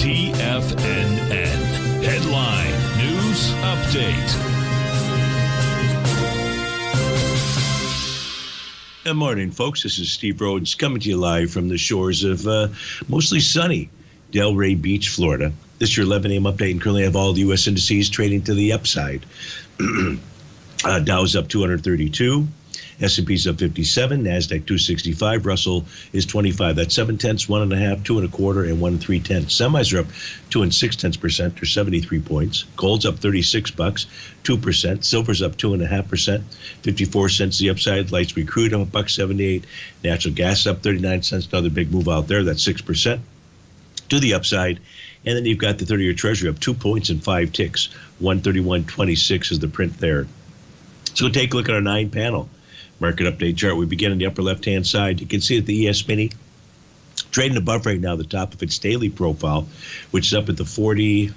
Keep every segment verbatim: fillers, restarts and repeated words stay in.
T F N N. Headline News Update. Good morning, folks. This is Steve Rhodes coming to you live from the shores of uh, mostly sunny Delray Beach, Florida. This is your eleven a m update, and currently I have all the U S indices trading to the upside. Uh, Dow's up two hundred thirty-two, S and P's up fifty-seven, NASDAQ two sixty-five, Russell is twenty-five. That's seven tenths, one and a half, two and a quarter, and one and three tenths. Semis are up two and six tenths percent, or seventy-three points. Gold's up thirty-six bucks, two percent. Silver's up two and a half percent, fifty-four cents the upside. Lightspeed crude up a buck seventy-eight. Natural gas up thirty-nine cents. Another big move out there. That's six percent to the upside. And then you've got the thirty-year Treasury up two points and five ticks. one thirty-one twenty-six is the print there. So take a look at our nine panel market update chart. We begin on the upper left hand side. You can see that the E S mini trading above right now the top of its daily profile, which is up at the forty,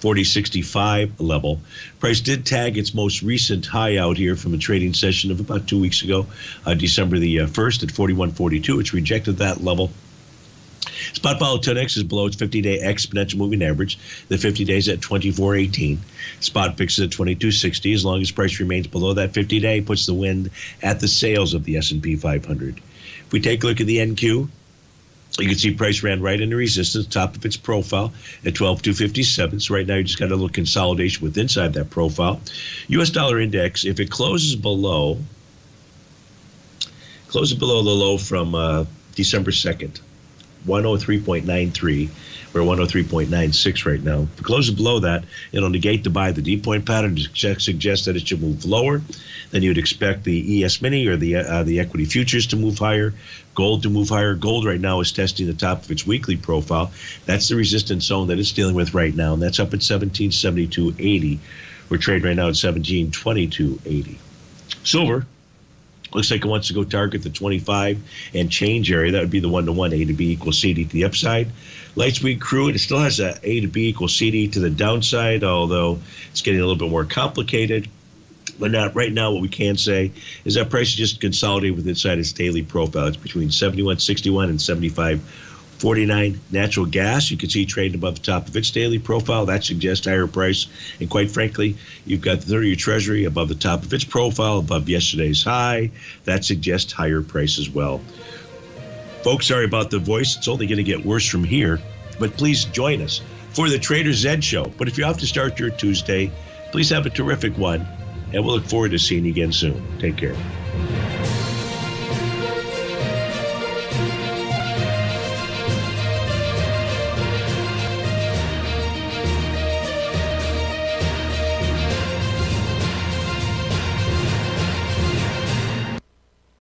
forty sixty-five level. Price did tag its most recent high out here from a trading session of about two weeks ago, uh, December the uh, first at forty-one forty-two. It's rejected that level. Spot Vol ten X is below its fifty-day exponential moving average. The fifty-day is at twenty-four eighteen. Spot fixes at twenty-two sixty. As long as price remains below that fifty-day, puts the wind at the sails of the S and P five hundred. If we take a look at the N Q, you can see price ran right into resistance, top of its profile at twelve two fifty-seven. So right now you just got a little consolidation with inside that profile. U S dollar index, if it closes below, closes below the low from uh, December second. one oh three point nine three. We're one oh three point nine six right now. If it closes below that, it'll negate the buy the D-point pattern to suggest that it should move lower. Then you'd expect the E S mini or the uh, the equity futures to move higher, gold to move higher. Gold right now is testing the top of its weekly profile. That's the resistance zone that it's dealing with right now, and that's up at seventeen seventy-two eighty. We're trading right now at seventeen twenty-two eighty. Silver looks like it wants to go target the twenty-five and change area. That would be the one-to-one, A to B equals C D to the upside. Lightspeed crude, it still has a A to B equals C D to the downside, although it's getting a little bit more complicated. But not right now, what we can say is that price is just consolidated with inside its daily profile. It's between seventy-one sixty-one and seventy-five forty-nine. Natural gas, you can see trading above the top of its daily profile. That suggests higher price. And quite frankly, you've got the thirty-year Treasury above the top of its profile, above yesterday's high. That suggests higher price as well. Folks, sorry about the voice. It's only going to get worse from here. But please join us for the Trader's Edge show. But if you have to start your Tuesday, please have a terrific one. And we'll look forward to seeing you again soon. Take care.